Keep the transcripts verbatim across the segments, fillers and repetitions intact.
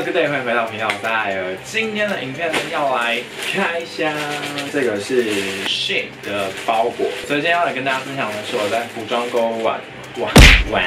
Hello， 各位欢迎回到我频道，我是艾尔。今天的影片呢要来开箱，这个是 SHEIN 的包裹，所以今天要来跟大家分享的是我在服装购物网网网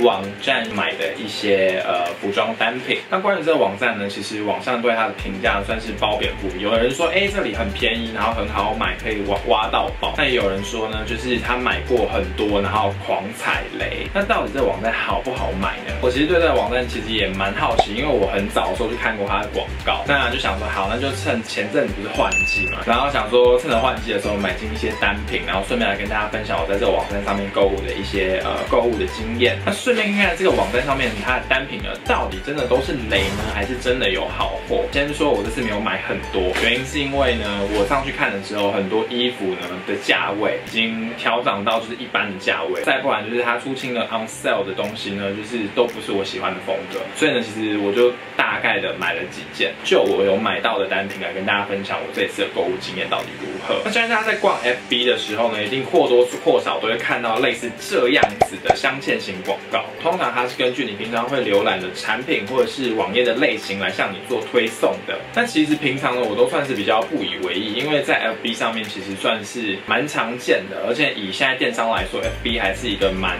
网站买的一些呃服装单品。那关于这个网站呢，其实网上对它的评价算是褒贬不一。有人说，哎、欸，这里很便宜，然后很好买，可以挖挖到宝。但也有人说呢，就是他买过很多，然后狂踩雷。那到底这网站好不好买呢？我其实对这个网站其实也蛮好奇，因为我很早的时候就看过它的广告，那就想说，好，那就趁前阵子不是换季嘛，然后想说趁着换季的时候买进一些单品，然后顺便来跟大家分享我在这个网站上面购物的一些呃购物的经验。那 顺便看看这个网站上面它的单品呢，到底真的都是雷呢，还是真的有好货？先说我这次没有买很多，原因是因为呢，我上去看的时候，很多衣服呢的价位已经调涨到就是一般的价位，再不然就是它出清了 on sale 的东西呢，就是都不是我喜欢的风格，所以呢，其实我就大概的买了几件，就我有买到的单品来跟大家分享我这次的购物经验到底如何。那相信大家在逛 F B 的时候呢，一定或多或少都会看到类似这样子的镶嵌型广告。 通常它是根据你平常会浏览的产品或者是网页的类型来向你做推送的。那其实平常呢，我都算是比较不以为意，因为在 F B 上面其实算是蛮常见的，而且以现在电商来说 ，F B 还是一个蛮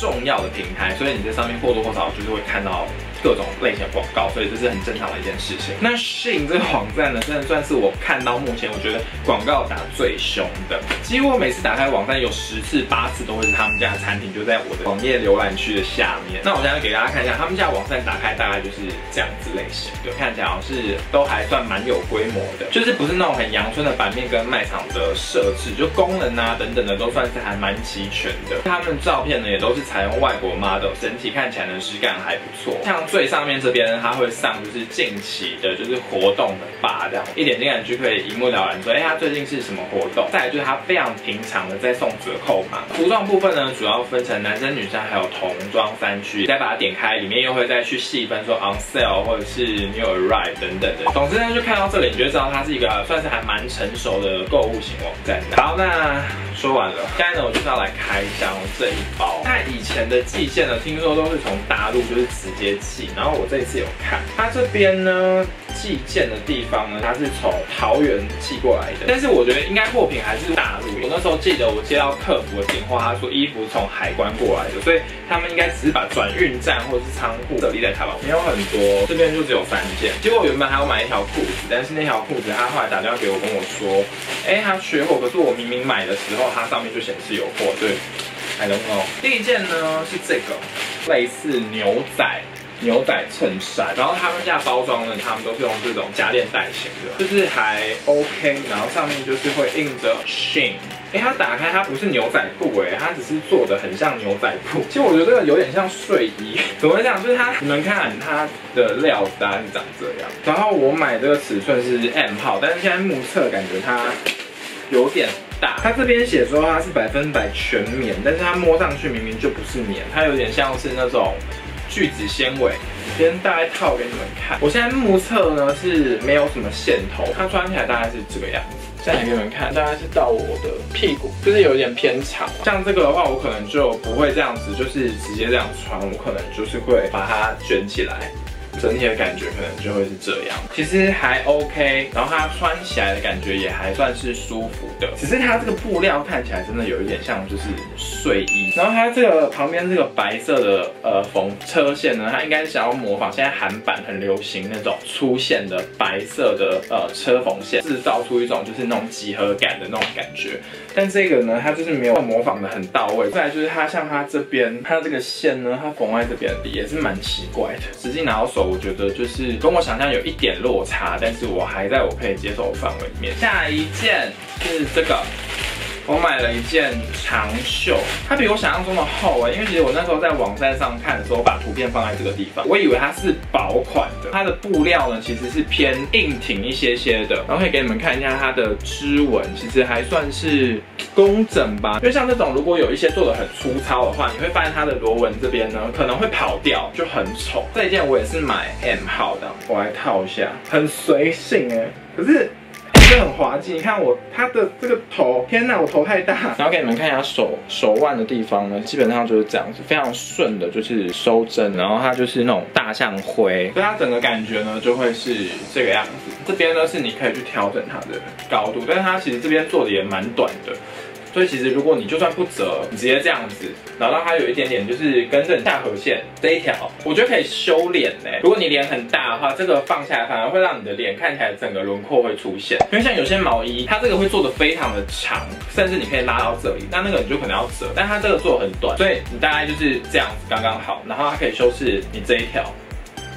重要的平台，所以你在上面或多或少就是会看到 各种类型的广告，所以这是很正常的一件事情。那 SHEIN 这个网站呢，真的算是我看到目前我觉得广告打最凶的。几乎我每次打开网站，有十次八次都会是他们家的产品就在我的网页浏览区的下面。那我现在给大家看一下，他们家网站打开大概就是这样子类型的，看起来好像是都还算蛮有规模的，就是不是那种很阳春的版面跟卖场的设置，就功能啊等等的都算是还蛮齐全的。他们照片呢也都是采用外国 model， 整体看起来呢质感还不错，像 最上面这边，它会上就是近期的，就是活动的吧，这样一点进来就可以一目了然说，哎、欸，它最近是什么活动。再来就是它非常平常的在送折扣码。服装部分呢，主要分成男生、女生还有童装三区。再把它点开，里面又会再去细分说 on sale 或者是 new arrive 等等的。总之呢，就看到这里你就知道它是一个算是还蛮成熟的购物型网站。好，那说完了，现在呢我就是要来开箱这一包。它以前的寄件呢，听说都是从大陆就是直接 然后我这一次有看，它这边呢寄件的地方呢，它是从桃园寄过来的，但是我觉得应该货品还是大陆。我那时候记得我接到客服的电话，他说衣服从海关过来的，所以他们应该只是把转运站或者是仓库设立在台湾，没有很多，这边就只有三件。结果我原本还要买一条裤子，但是那条裤子他后来打电话给我跟我说，哎，他缺货，可是我明明买的时候它上面就显示有货，对，I don't know。第一件呢是这个类似牛仔。 牛仔衬衫，然后他们家包装呢，他们都是用这种夹链袋型的，就是还 OK， 然后上面就是会印着 SHEIN。 哎、欸，它打开它不是牛仔布哎、欸，它只是做的很像牛仔布。其实我觉得这个有点像睡衣，怎么讲？就是它，你们看它的料单长这样。然后我买这个尺寸是 M 号，但是现在目测感觉它有点 大，它这边写说它是百分百全棉，但是它摸上去明明就不是棉，它有点像是那种 聚酯纤维，先大概套给你们看。我现在目测呢是没有什么线头，它穿起来大概是这个样子。现在给你们看，大概是到我的屁股，就是有点偏长。像这个的话，我可能就不会这样子，就是直接这样穿，我可能就是会把它卷起来。 整体的感觉可能就会是这样，其实还 OK， 然后它穿起来的感觉也还算是舒服的，只是它这个布料看起来真的有一点像就是睡衣。然后它这个旁边这个白色的呃缝车线呢，它应该是想要模仿现在韩版很流行那种粗线的白色的呃车缝线，制造出一种就是那种几何感的那种感觉。但这个呢，它就是没有模仿的很到位。再来就是它像它这边，它这个线呢，它缝在这边也是蛮奇怪的，实际拿到手 我觉得就是跟我想象有一点落差，但是我还在我可以接受的范围里面。下一件是这个，我买了一件长袖，它比我想象中的厚哎、欸，因为其实我那时候在网站上看的时候，把图片放在这个地方，我以为它是薄款的，它的布料呢其实是偏硬挺一些些的，然后可以给你们看一下它的织纹，其实还算是 工整吧，因为像这种如果有一些做的很粗糙的话，你会发现它的螺纹这边呢可能会跑掉，就很丑。这一件我也是买 M 号的，我来套一下，很随性哎、欸，可是真的很滑稽。你看我他的这个头，天哪，我头太大。然后给你们看一下手手腕的地方呢，基本上就是这样子，非常顺的，就是收针。然后它就是那种大象灰，所以它整个感觉呢就会是这个样子。这边呢是你可以去调整它的高度，但是它其实这边做的也蛮短的。 所以其实如果你就算不折，你直接这样子，然后它有一点点就是跟正下颌线这一条，我觉得可以修脸呢、欸。如果你脸很大的话，这个放下来反而会让你的脸看起来整个轮廓会出现。因为像有些毛衣，它这个会做的非常的长，甚至你可以拉到这里，那那个你就可能要折，但它这个做的很短，所以你大概就是这样子刚刚好，然后它可以修饰你这一条。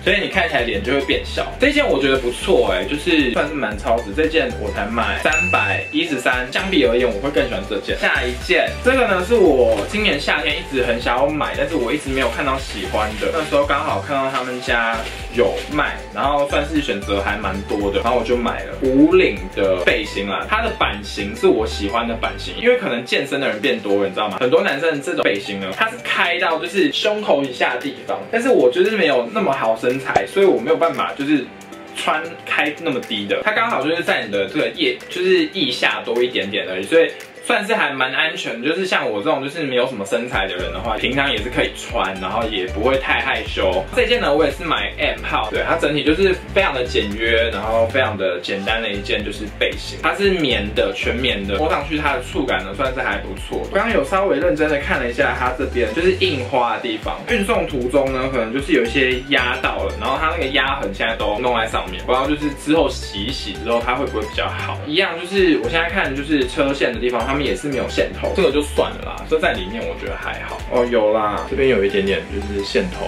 所以你看起来脸就会变小，这件我觉得不错哎、欸，就是算是蛮超值。这件我才买三百一十三，相比而言我会更喜欢这件。下一件，这个呢是我今年夏天一直很想要买，但是我一直没有看到喜欢的。那时候刚好看到他们家有卖，然后算是选择还蛮多的，然后我就买了无领的背心啦。它的版型是我喜欢的版型，因为可能健身的人变多了，你知道吗？很多男生这种背心呢，它是开到就是胸口以下的地方，但是我就是没有那么好身材。 身材，所以我没有办法，就是穿开那么低的，它刚好就是在你的这个腋，就是腋下多一点点而已，所以算是还蛮安全。就是像我这种就是没有什么身材的人的话，平常也是可以穿，然后也不会太害羞。这件呢，我也是买 M 号，对它整体就是非常的简约，然后非常的简单的一件就是背心，它是棉的，全棉的，摸上去它的触感呢算是还不错。我刚刚有稍微认真的看了一下它这边就是印花的地方，运送途中呢可能就是有一些压到了，然后它那个压痕现在都弄在上面，不知道就是之后洗一洗之后它会不会比较好。一样就是我现在看就是车线的地方，它们也是没有线头，这个就算了啦，这在里面我觉得还好哦，有啦，这边有一点点就是线头。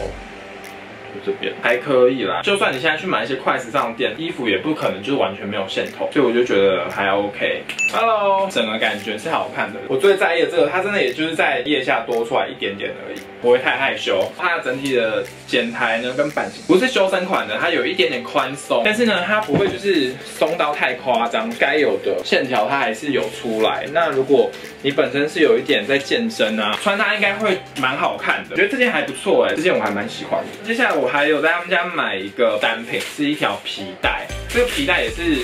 这边还可以啦，就算你现在去买一些快时尚店，衣服也不可能就是完全没有线头，所以我就觉得还 OK。Hello， 整个感觉是好看的。我最在意的这个，它真的也就是在腋下多出来一点点而已，不会太害羞。它的整体的剪裁呢跟版型不是修身款的，它有一点点宽松，但是呢它不会就是松到太夸张，该有的线条它还是有出来。那如果你本身是有一点在健身啊，穿它应该会蛮好看的。我觉得这件还不错哎、欸，这件我还蛮喜欢的。接下来我。 还有在他们家买一个单品，是一条皮带，这个皮带也是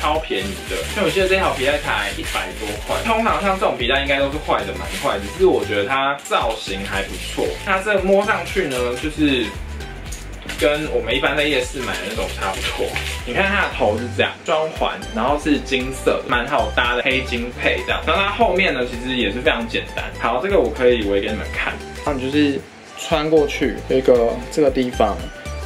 超便宜的，因为我记得这条皮带才一百多块。通常像这种皮带应该都是坏的，蛮坏的，只是我觉得它造型还不错。它这摸上去呢，就是跟我们一般在夜市买的那种差不多。你看它的头是这样，装环，然后是金色，蛮好搭的，黑金配这样。然后它后面呢，其实也是非常简单。好，这个我可以围给你们看，那你就是。 穿过去有一个这个地方，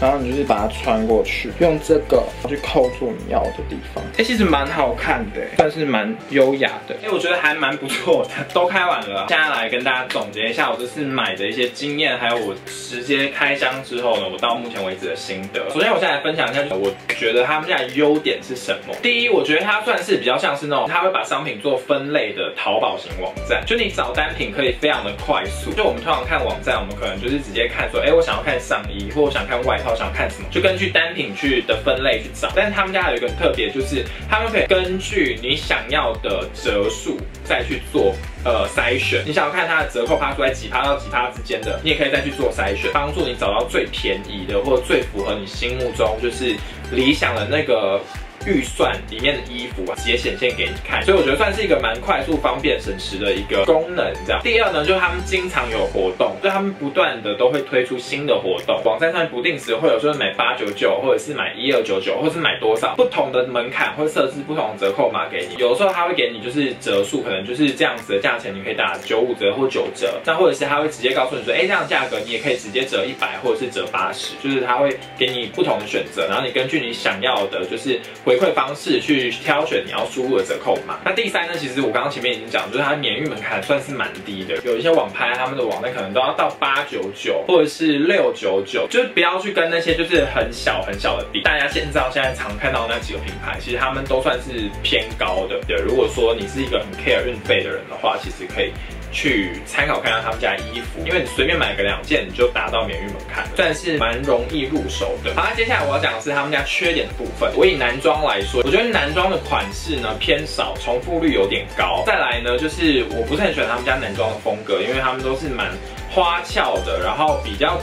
然后你就是把它穿过去，用这个去扣住你要的地方。哎、欸，其实蛮好看的，算是蛮优雅的。哎、欸，我觉得还蛮不错的。都开完了，现在来跟大家总结一下我这次买的一些经验，还有我直接开箱之后呢，我到目前为止的心得。首先，我先来分享一下，我觉得他们家的优点是什么。第一，我觉得它算是比较像是那种它会把商品做分类的淘宝型网站，就你找单品可以非常的快速。就我们通常看网站，我们可能就是直接看说，哎、欸，我想要看上衣，或我想看外套，想看什么，就根据单品去的分类去找。但是他们家有一个特别，就是他们可以根据你想要的折数再去做呃筛选。你想要看它的折扣趴数在几趴到几趴之间的，你也可以再去做筛选，帮助你找到最便宜的，或最符合你心目中就是理想的那个。 预算里面的衣服啊，直接显现给你看，所以我觉得算是一个蛮快速、方便、省时的一个功能。这样，第二呢，就是他们经常有活动，就他们不断的都会推出新的活动，网站上不定时会有就是买八九九，或者是买一二九九，或是买多少不同的门槛，会设置不同的折扣码给你。有的时候他会给你就是折数，可能就是这样子的价钱，你可以打九五折或九折，那或者是他会直接告诉你说，哎、欸，这样价格你也可以直接折一百，或者是折八十，就是他会给你不同的选择，然后你根据你想要的，就是。 回馈方式去挑选你要输入的折扣码。那第三呢，其实我刚刚前面已经讲，就是它免运门槛算是蛮低的。有一些网拍他们的网站可能都要到八九九或者是六九九，就是不要去跟那些就是很小很小的比。大家现在现在常看到那几个品牌，其实他们都算是偏高的。对，如果说你是一个很 care 运费的人的话，其实可以。 去参考看看他们家衣服，因为你随便买个两件，你就达到免运门槛，算是蛮容易入手的。好，那接下来我要讲的是他们家缺点的部分。我以男装来说，我觉得男装的款式呢偏少，重复率有点高。再来呢，就是我不是很喜欢他们家男装的风格，因为他们都是蛮花俏的，然后比较，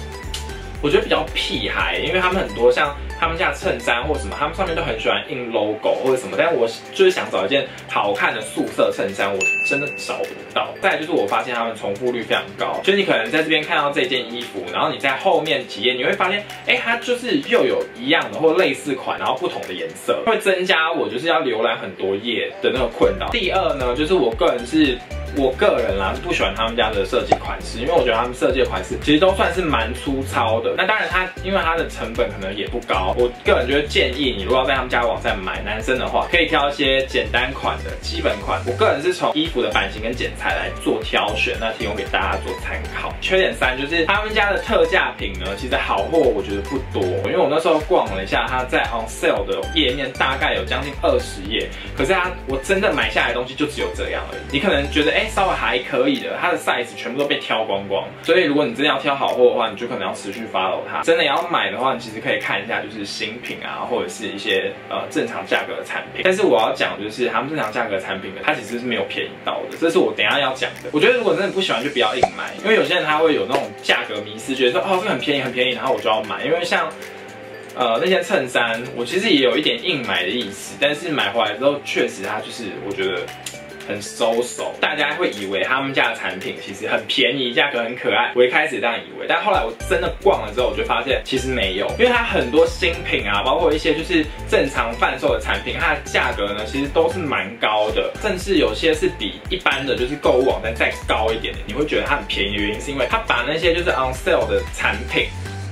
我觉得比较屁孩，因为他们很多像。他们家的衬衫或什么，他们上面都很喜欢印 logo 或者什么，但我就是想找一件好看的素色衬衫，我真的找不到。再来就是我发现他们重复率非常高，就是你可能在这边看到这件衣服，然后你在后面几页你会发现，哎、欸，它就是又有一样的或类似款，然后不同的颜色，会增加我就是要浏览很多页的那个困扰。第二呢，就是我个人是。 我个人啦是不喜欢他们家的设计款式，因为我觉得他们设计的款式其实都算是蛮粗糙的。那当然它，它因为它的成本可能也不高，我个人就会建议你，如果要在他们家网站买，男生的话可以挑一些简单款的基本款。我个人是从衣服的版型跟剪裁来做挑选，那提供给大家做参考。缺点三就是他们家的特价品呢，其实好货我觉得不多，因为我那时候逛了一下，它在 on sale 的页面大概有将近二十页，可是它我真正买下来的东西就只有这样而已。你可能觉得哎。欸 稍微还可以的，它的 size 全部都被挑光光，所以如果你真的要挑好货的话，你就可能要持续 follow 它。真的要买的话，你其实可以看一下就是新品啊，或者是一些呃正常价格的产品。但是我要讲就是他们正常价格产品呢，它其实是没有便宜到的，这是我等一下要讲的。我觉得如果真的不喜欢就不要硬买，因为有些人他会有那种价格迷思，觉得说哦这很便宜很便宜，然后我就要买，因为像。 呃，那些衬衫我其实也有一点硬买的意思，但是买回来之后确实它就是我觉得很收手。大家会以为他们家的产品其实很便宜，价格很可爱。我一开始这样以为，但后来我真的逛了之后，我就发现其实没有，因为它很多新品啊，包括一些就是正常贩售的产品，它的价格呢其实都是蛮高的，甚至有些是比一般的就是购物网站再高一点的。你会觉得它很便宜的原因是因为它把那些就是 on sale 的产品。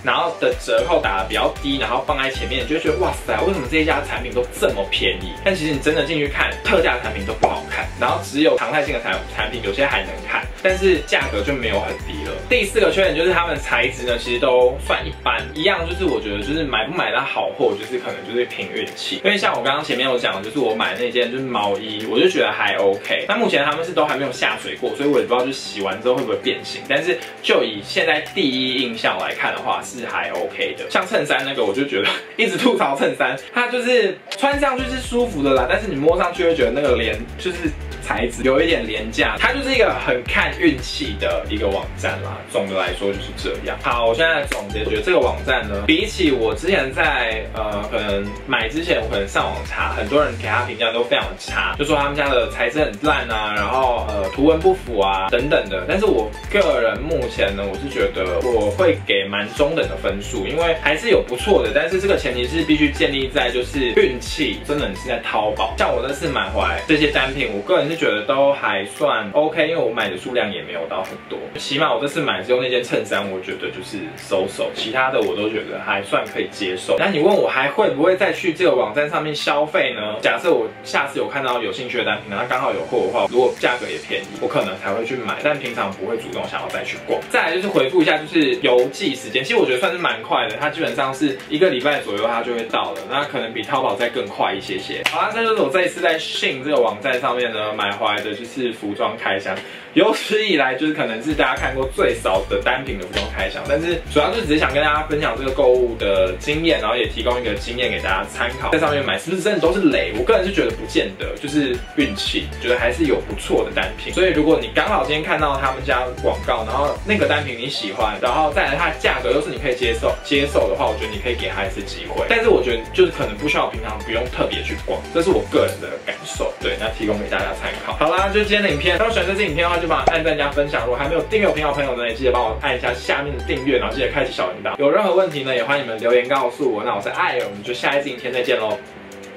然后的折扣打得比较低，然后放在前面，你就会觉得哇塞，为什么这一家的产品都这么便宜？但其实你真的进去看，特价产品都不好看，然后只有常态性的产产品有些还能看，但是价格就没有很低了。第四个缺点就是他们材质呢，其实都算一般，一样就是我觉得就是买不买到好货，就是可能就是凭运气。因为像我刚刚前面有讲的，就是我买那件就是毛衣，我就觉得还 OK。那目前他们是都还没有下水过，所以我也不知道就洗完之后会不会变形。但是就以现在第一印象来看的话， 是还 OK 的，像衬衫那个，我就觉得一直吐槽衬衫，它就是穿上去是舒服的啦，但是你摸上去会觉得那个廉就是材质有一点廉价，它就是一个很看运气的一个网站啦。总的来说就是这样。好，我现在总结，觉得这个网站呢，比起我之前在呃可能买之前，我可能上网查，很多人给它评价都非常的差，就说他们家的材质很烂啊，然后呃图文不符啊等等的。但是我个人目前呢，我是觉得我会给蛮中等。 的分数，因为还是有不错的，但是这个前提是必须建立在就是运气，真的你是在淘宝。像我这次买回来这些单品，我个人是觉得都还算 OK， 因为我买的数量也没有到很多。起码我这次买之后那件衬衫，我觉得就是收手，其他的我都觉得还算可以接受。那你问我还会不会再去这个网站上面消费呢？假设我下次有看到有兴趣的单品，然后刚好有货的话，如果价格也便宜，我可能才会去买，但平常不会主动想要再去逛。再来就是回复一下就是邮寄时间，其实我觉得。 算是蛮快的，它基本上是一个礼拜左右，它就会到了。那可能比淘宝再更快一些些。好啦，那就是我这一次在 SHEIN 这个网站上面呢买回来的就是服装开箱，有史以来就是可能是大家看过最少的单品的服装开箱。但是主要就只是想跟大家分享这个购物的经验，然后也提供一个经验给大家参考。在上面买是不是真的都是雷？我个人是觉得不见得，就是运气，觉得还是有不错的单品。所以如果你刚好今天看到他们家广告，然后那个单品你喜欢，然后再来它的价格又是你。 可以接受接受的话，我觉得你可以给他一次机会，但是我觉得就是可能不需要平常不用特别去逛，这是我个人的感受。对，那提供给大家参考。好啦，就是今天的影片。如果喜欢这支影片的话，就帮我按赞加分享。如果还没有订阅我频道的朋友呢，也记得帮我按一下下面的订阅，然后记得开启小铃铛。有任何问题呢，也欢迎你们留言告诉我。那我是艾尔，我们就下一支影片再见喽，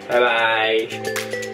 拜拜。